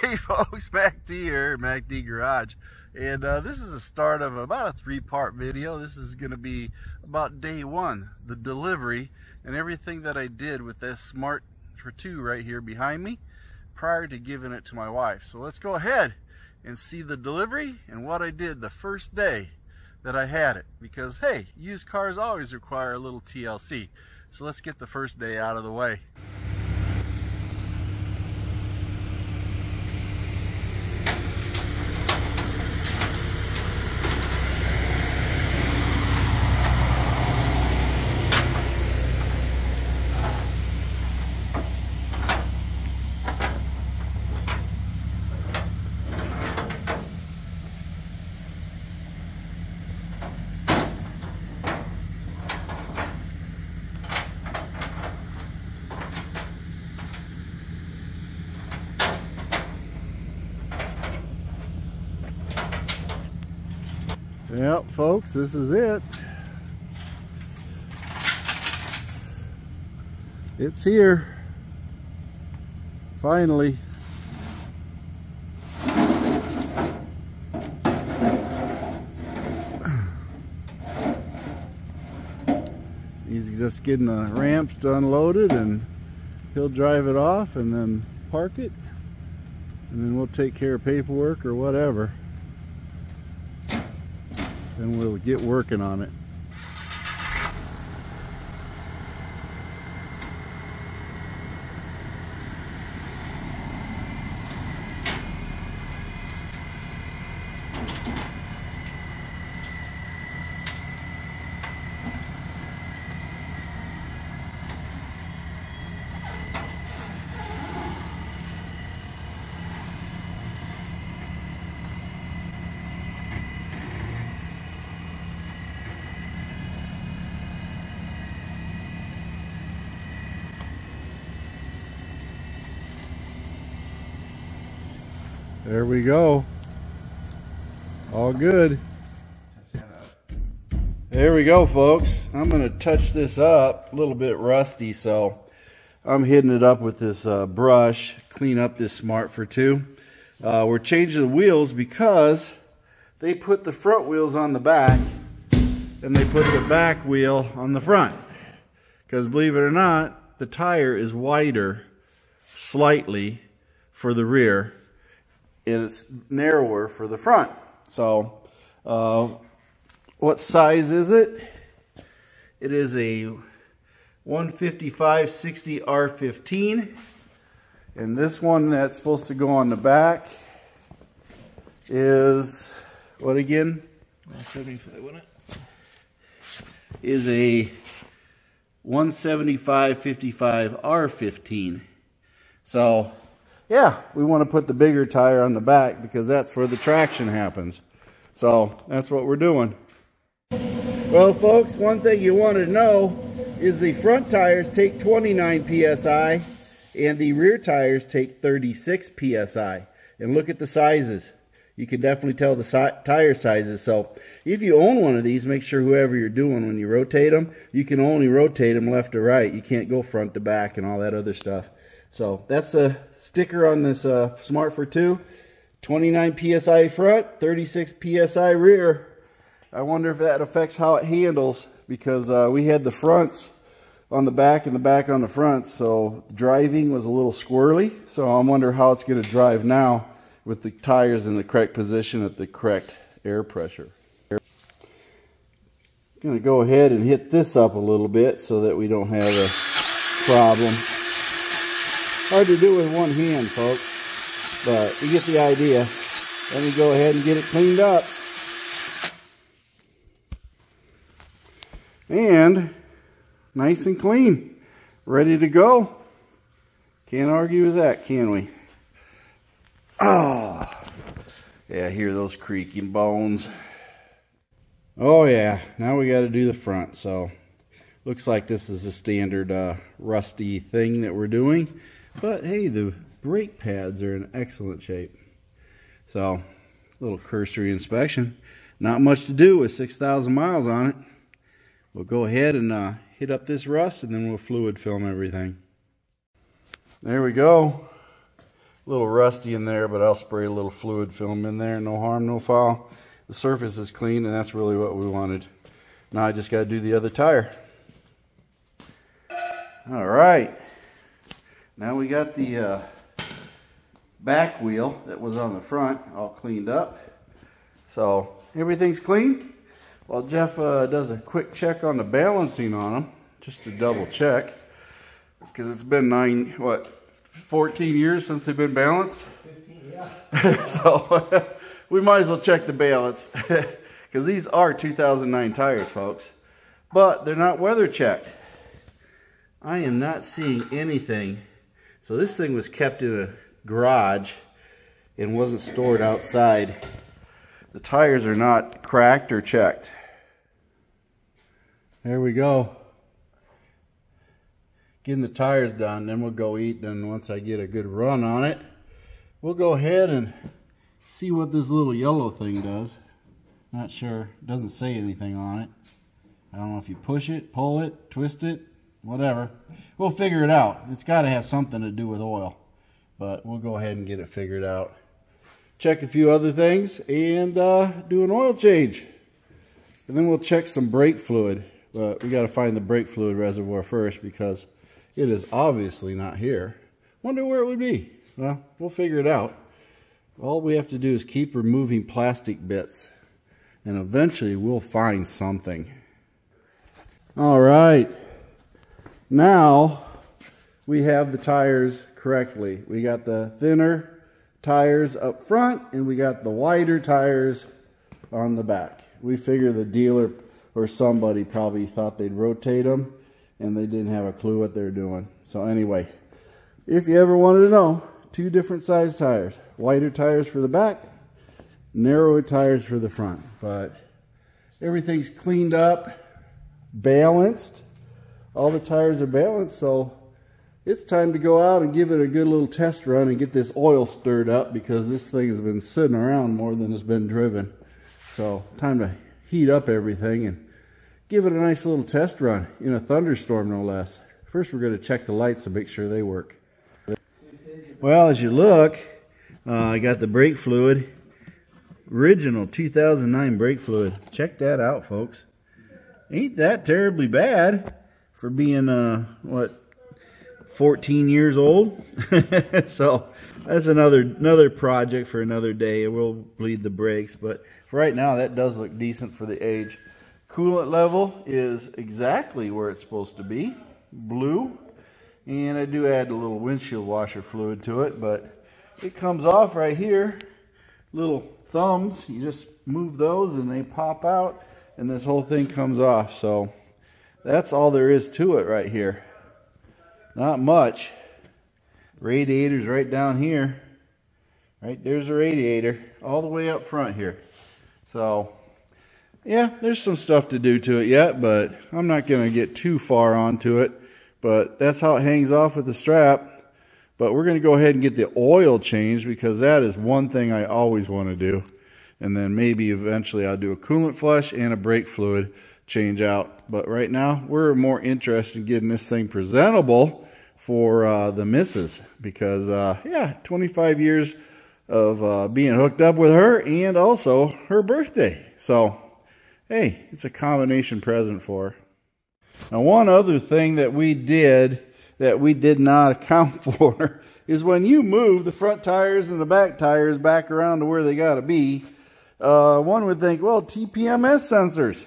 Hey folks, MACT here, MACT Garage, and this is the start of about a three-part video. This is going to be about day one, the delivery, and everything that I did with this Smart for Two right here behind me prior to giving it to my wife. So let's go ahead and see the delivery and what I did the first day that I had it, because hey, used cars always require a little TLC. So let's get the first day out of the way. Yep, folks, this is it. It's here. Finally. He's just getting the ramps unloaded, and he'll drive it off and then park it. And then we'll take care of paperwork or whatever. Then we'll get working on it. There we go. All good. There we go, folks. I'm going to touch this up. A little bit rusty, so I'm hitting it up with this brush. Clean up this Smart for Two. We're changing the wheels because they put the front wheels on the back and they put the back wheel on the front. Because believe it or not, the tire is wider slightly for the rear. It's narrower for the front. So what size is it? It is a 155/60 R15, and this one that's supposed to go on the back is what again? 175, wasn't it? Is a 175/55 R15. So yeah, we want to put the bigger tire on the back because that's where the traction happens. So that's what we're doing. Well, folks, one thing you want to know is the front tires take 29 PSI and the rear tires take 36 PSI. And look at the sizes. You can definitely tell the tire sizes. So if you own one of these, make sure whoever you're doing, when you rotate them, you can only rotate them left to right. You can't go front to back and all that other stuff. So that's a sticker on this Smart for Two. 29 PSI front, 36 PSI rear. I wonder if that affects how it handles, because we had the fronts on the back and the back on the front, so driving was a little squirrely. So I wonder how it's going to drive now with the tires in the correct position at the correct air pressure. I'm going to go ahead and hit this up a little bit so that we don't have a problem. Hard to do with one hand, folks, but you get the idea. Let me go ahead and get it cleaned up. And nice and clean. Ready to go. Can't argue with that, can we? Oh, yeah, I hear those creaking bones. Oh, yeah, now we got to do the front, so looks like this is a standard rusty thing that we're doing. But hey, the brake pads are in excellent shape. So, a little cursory inspection. Not much to do with 6,000 miles on it. We'll go ahead and hit up this rust, and then we'll fluid film everything. There we go. a little rusty in there, but I'll spray a little fluid film in there. No harm, no foul. The surface is clean, and that's really what we wanted. Now I just got to do the other tire. All right. Now we got the back wheel that was on the front all cleaned up. So everything's clean. While Jeff does a quick check on the balancing on them, just to double check, because it's been 14 years since they've been balanced? 15, yeah. So we might as well check the balance, because these are 2009 tires, folks. But they're not weather checked. I am not seeing anything. So this thing was kept in a garage and wasn't stored outside. The tires are not cracked or checked. There we go. Getting the tires done, then we'll go eat, and once I get a good run on it, we'll go ahead and see what this little yellow thing does. Not sure, doesn't say anything on it. I don't know if you push it, pull it, twist it, whatever. We'll figure it out. It's gotta have something to do with oil, but we'll go ahead and get it figured out. Check a few other things and do an oil change, and then we'll check some brake fluid. But we got to find the brake fluid reservoir first, because it is obviously not here. Wonder where it would be. Well, we'll figure it out. All we have to do is keep removing plastic bits, and eventually we'll find something. All right, now we have the tires correctly. We got the thinner tires up front, and we got the wider tires on the back. We figure the dealer or somebody probably thought they'd rotate them, and they didn't have a clue what they're doing. So anyway, if you ever wanted to know, two different size tires: wider tires for the back, narrower tires for the front. But everything's cleaned up, balanced. All the tires are balanced, so it's time to go out and give it a good little test run and get this oil stirred up, because this thing has been sitting around more than it's been driven. So time to heat up everything and give it a nice little test run in a thunderstorm, no less. First we're going to check the lights to make sure they work. Well, as you look, I got the brake fluid, original 2009 brake fluid. Check that out, folks. Ain't that terribly bad for being 14 years old. So that's another project for another day. We'll bleed the brakes, but for right now that does look decent for the age. Coolant level is exactly where it's supposed to be, blue, and I do add a little windshield washer fluid to it, but it comes off right here. Little thumbs, you just move those and they pop out, and this whole thing comes off. So that's all there is to it right here. Not much. Radiator's right down here. Right there's a radiator all the way up front here. So yeah, there's some stuff to do to it yet, but I'm not gonna get too far onto it. But that's how it hangs off with the strap. But we're gonna go ahead and get the oil changed, because that is one thing I always want to do. And then maybe eventually I'll do a coolant flush and a brake fluid change out. But right now we're more interested in getting this thing presentable for the missus, because yeah, 25 years of being hooked up with her, and also her birthday. So hey, it's a combination present for her. Now, one other thing that we did not account for is when you move the front tires and the back tires back around to where they got to be, one would think, well, TPMS sensors,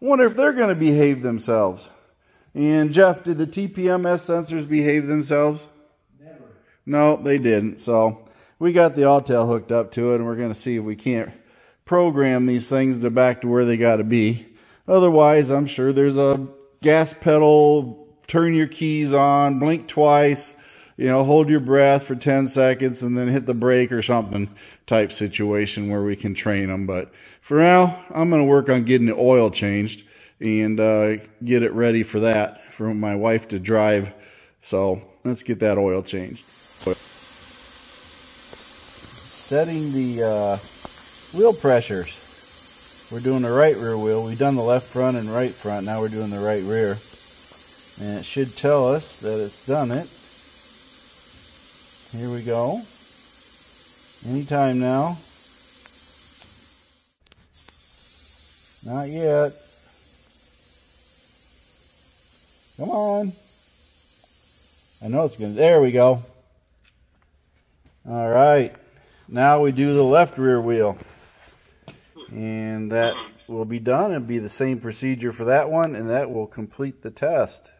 wonder if they're going to behave themselves. And Jeff, did the TPMS sensors behave themselves? Never. No, they didn't. So we got the Autel hooked up to it, and we're going to see if we can't program these things to back to where they got to be. Otherwise, I'm sure there's a gas pedal, turn your keys on, blink twice, you know, hold your breath for 10 seconds and then hit the brake or something type situation where we can train them. But for now, I'm going to work on getting the oil changed and get it ready for that, for my wife to drive. So let's get that oil changed. Setting the wheel pressures. We're doing the right rear wheel. We've done the left front and right front. Now we're doing the right rear. And it should tell us that it's done it. Here we go. Anytime now. Not yet. Come on. I know it's gonna, there we go. All right, now we do the left rear wheel. And that will be done. It'll be the same procedure for that one, and that will complete the test.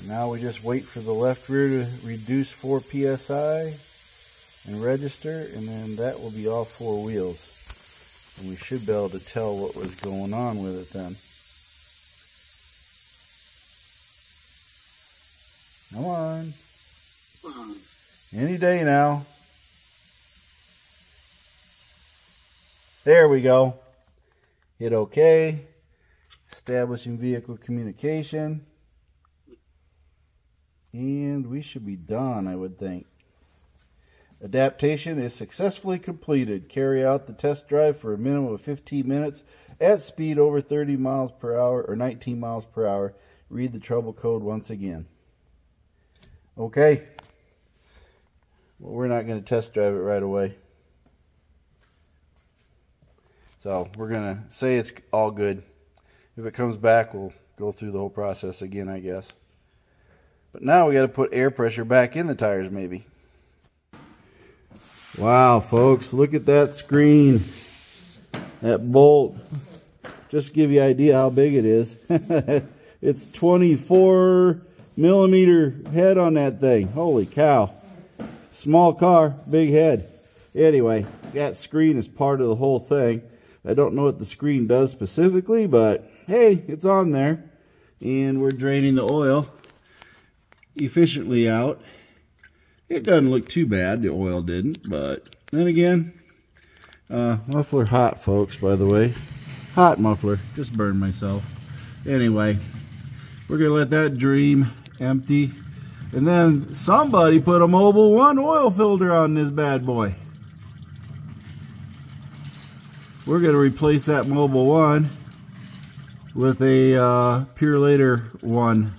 And now we just wait for the left rear to reduce 4 psi and register, and then that will be all 4 wheels. And we should be able to tell what was going on with it then. Come on. Any day now. There we go. Hit OK. Establishing vehicle communication. And we should be done, I would think. Adaptation is successfully completed. Carry out the test drive for a minimum of 15 minutes at speed over 30 miles per hour or 19 miles per hour. Read the trouble code once again. Okay. Well, we're not going to test drive it right away. So we're going to say it's all good. If it comes back, we'll go through the whole process again, I guess. But now we got to put air pressure back in the tires, maybe. Wow, folks, look at that screen. That bolt. Just to give you an idea how big it is. It's 24 millimeter head on that thing. Holy cow. Small car, big head. Anyway, that screen is part of the whole thing. I don't know what the screen does specifically, but hey, it's on there. And we're draining the oil efficiently out. It doesn't look too bad, the oil didn't, but then again, muffler hot, folks, by the way. Hot muffler, just burned myself. Anyway, we're gonna let that dream empty. And then somebody put a Mobil 1 oil filter on this bad boy. We're gonna replace that Mobil 1 with a Purolator 1.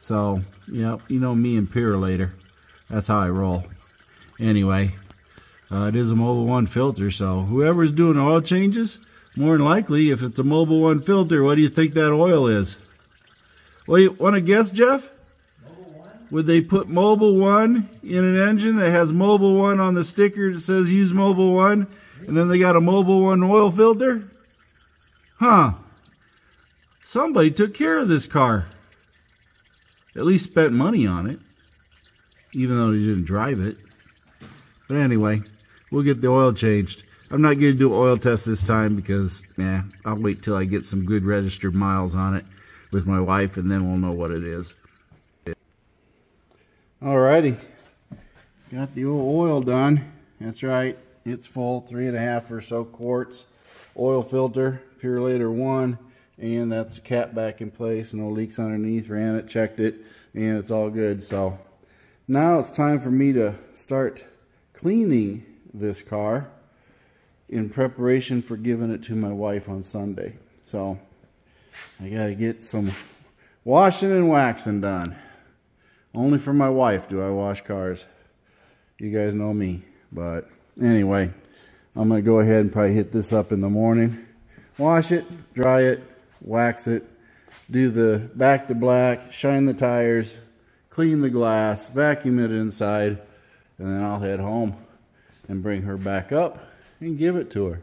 So, yeah, you know me and Purolator. That's how I roll. Anyway, it is a Mobil 1 filter, so whoever's doing oil changes, more than likely, if it's a Mobil 1 filter, what do you think that oil is? Well, you want to guess, Jeff? Mobil 1? Would they put Mobil 1 in an engine that has Mobil 1 on the sticker that says use Mobil 1, and then they got a Mobil 1 oil filter? Huh. Somebody took care of this car. At least spent money on it, even though he didn't drive it. But anyway, we'll get the oil changed. I'm not going to do an oil test this time because, nah, I'll wait till I get some good registered miles on it with my wife, and then we'll know what it is. Alrighty, got the oil done. That's right, it's full, 3.5 or so quarts. Oil filter, Purolator 1. And that's the cap back in place, no leaks underneath, ran it, checked it, and it's all good. So now it's time for me to start cleaning this car in preparation for giving it to my wife on Sunday. So I gotta get some washing and waxing done. Only for my wife do I wash cars. You guys know me, but anyway, I'm gonna go ahead and probably hit this up in the morning, wash it, dry it, wax it, do the back to black, shine the tires, clean the glass, vacuum it inside, and then I'll head home and bring her back up and give it to her.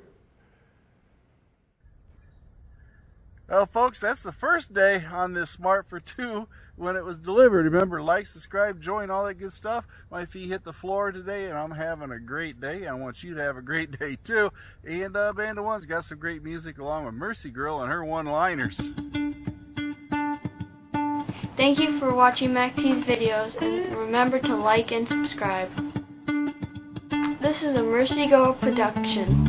Well, folks, that's the first day on this Smart for Two when it was delivered. Remember, like, subscribe, join, all that good stuff. My feet hit the floor today, and I'm having a great day. I want you to have a great day, too. And Band of One's got some great music along with Mercy Girl and her one-liners. Thank you for watching MACT's videos, and remember to like and subscribe. This is a Mercy Girl production.